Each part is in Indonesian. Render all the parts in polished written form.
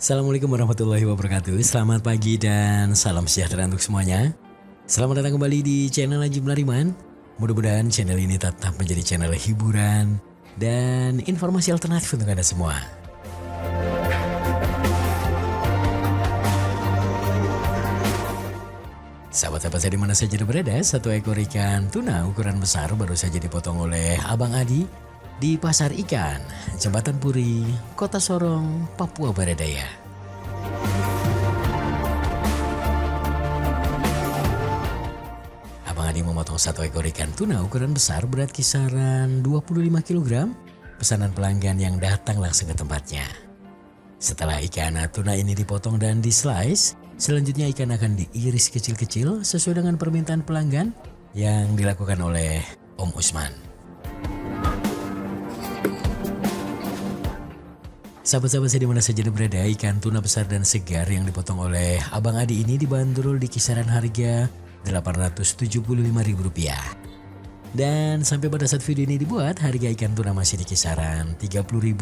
Assalamualaikum warahmatullahi wabarakatuh. Selamat pagi dan salam sejahtera untuk semuanya. Selamat datang kembali di channel Ajib Nariman. Mudah-mudahan channel ini tetap menjadi channel hiburan dan informasi alternatif untuk Anda semua. Sahabat-sahabat saya dimana saja berada, satu ekor ikan tuna ukuran besar baru saja dipotong oleh Abang Adi di Pasar Ikan, Jembatan Puri, Kota Sorong, Papua Barat Daya. Abang Adi memotong satu ekor ikan tuna ukuran besar berat kisaran 25 kg, pesanan pelanggan yang datang langsung ke tempatnya. Setelah ikan tuna ini dipotong dan di-slice, selanjutnya ikan akan diiris kecil-kecil sesuai dengan permintaan pelanggan yang dilakukan oleh Om Usman. Sahabat-sahabat saya dimana saja berada, ikan tuna besar dan segar yang dipotong oleh Abang Adi ini dibanderol di kisaran harga Rp875.000. Dan sampai pada saat video ini dibuat, harga ikan tuna masih di kisaran Rp30.000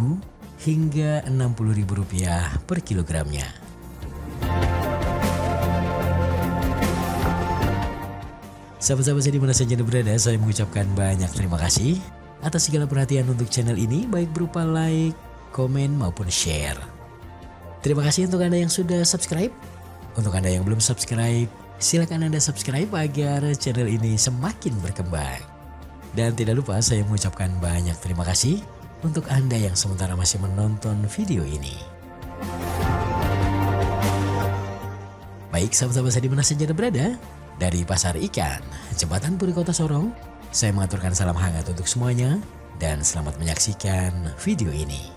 hingga Rp60.000 per kilogramnya. Sahabat-sahabat saya dimana saja berada, saya mengucapkan banyak terima kasih atas segala perhatian untuk channel ini, baik berupa like, komen maupun share. Terima kasih untuk Anda yang sudah subscribe. Untuk Anda yang belum subscribe, silakan Anda subscribe agar channel ini semakin berkembang. Dan tidak lupa saya mengucapkan banyak terima kasih untuk Anda yang sementara masih menonton video ini. Baik sahabat-sahabat saya dimana saja berada, dari Pasar Ikan, Jembatan Puri Kota Sorong, saya mengaturkan salam hangat untuk semuanya dan selamat menyaksikan video ini.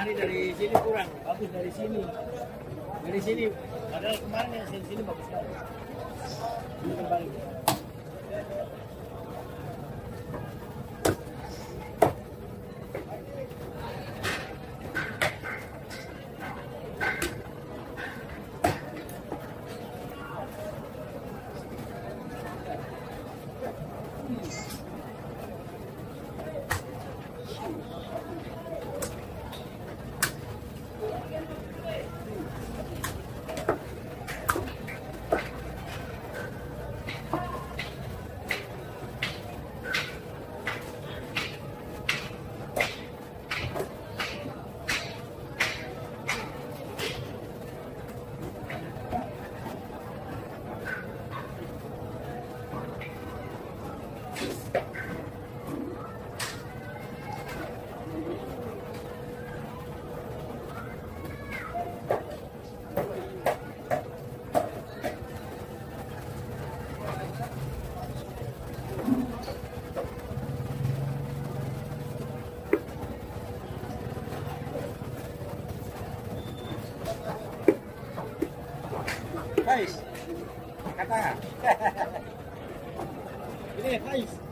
Ini dari sini kurang, bagus dari sini. Dari sini, padahal kemarin yang dari sini bagus sekali. Ini kembali. Guys, kata. Ini guys.